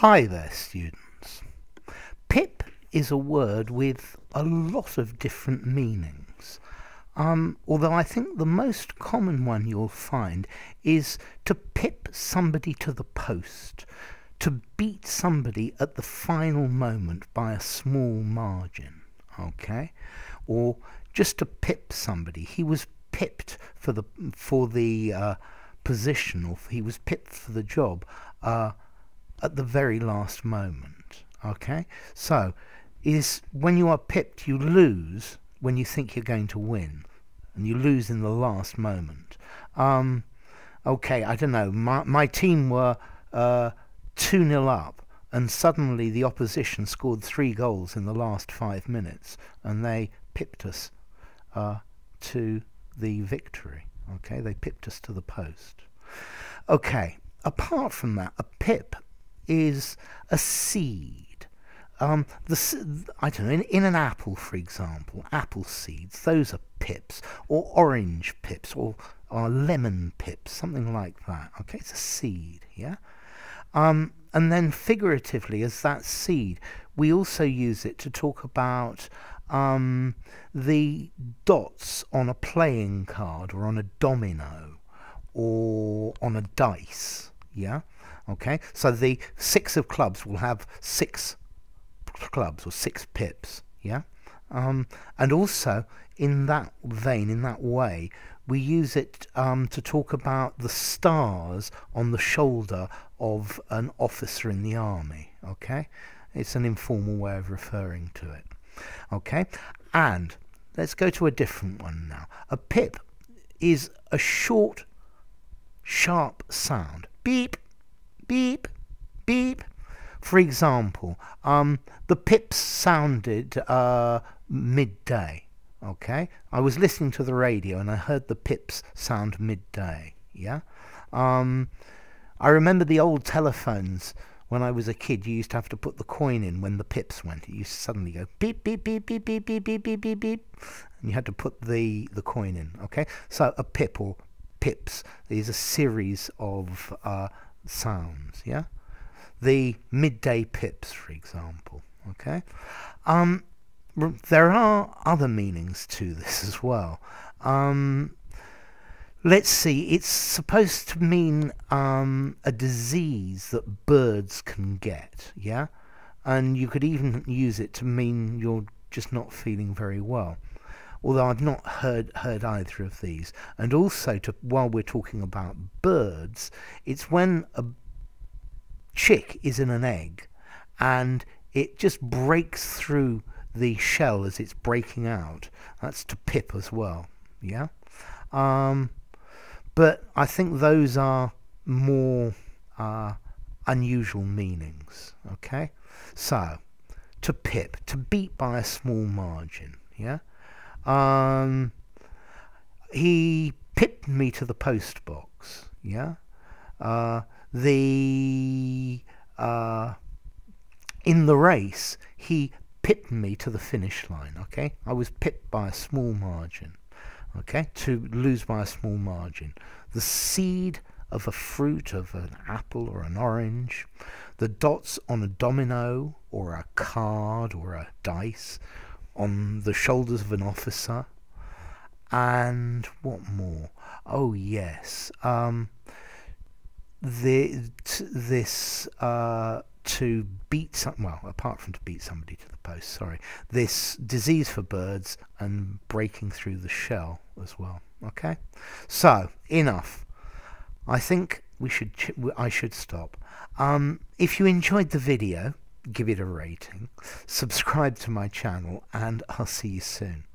Hi there, students. Pip is a word with a lot of different meanings, although I think the most common one you'll find is to pip somebody to the post, to beat somebody at the final moment by a small margin, okay? Or just to pip somebody. He was pipped for the position, or he was pipped for the job, at the very last moment, okay? So, when you are pipped, you lose when you think you're going to win, and you lose in the last moment. Okay, I don't know, my team were 2-0 up, and suddenly the opposition scored 3 goals in the last 5 minutes, and they pipped us to the victory, okay? They pipped us to the post. Okay, apart from that, a pip is a seed. I don't know, in an apple, for example, apple seeds, those are pips, or orange pips, or lemon pips, something like that. Okay, it's a seed, yeah? And then figuratively, as that seed, we also use it to talk about the dots on a playing card, or on a domino, or on a dice, yeah? Okay, so the 6 of clubs will have 6 clubs, or 6 pips, yeah? And also, in that vein, in that way, we use it to talk about the stars on the shoulder of an officer in the army, okay? It's an informal way of referring to it, okay? And let's go to a different one now. A pip is a short, sharp sound. Beep. Beep, beep. For example, the pips sounded midday, okay? I was listening to the radio and I heard the pips sound midday, yeah? I remember the old telephones. When I was a kid, you used to have to put the coin in when the pips went. It used to suddenly go beep, beep, beep, beep, beep, beep, beep, beep, beep, beep. And you had to put the coin in, okay? So a pip or pips is a series of sounds, yeah? The midday pips, for example, okay? There are other meanings to this as well. Let's see, it's supposed to mean a disease that birds can get, yeah? And you could even use it to mean you're just not feeling very well. Although I've not heard either of these. And also, while we're talking about birds, it's when a chick is in an egg and it just breaks through the shell as it's breaking out. That's to pip as well, yeah? But I think those are more unusual meanings, okay? So, to pip, to beat by a small margin, yeah? He pipped me to the post box, yeah? In the race, he pipped me to the finish line, okay? I was pipped by a small margin, okay? To lose by a small margin. The seed of a fruit, of an apple or an orange, the dots on a domino or a card or a dice, on the shoulders of an officer, and what more? Oh yes, to beat well, apart from to beat somebody to the post, sorry, this disease for birds and breaking through the shell as well, okay? So, enough. I think I should stop. If you enjoyed the video, give it a rating, subscribe to my channel, and I'll see you soon.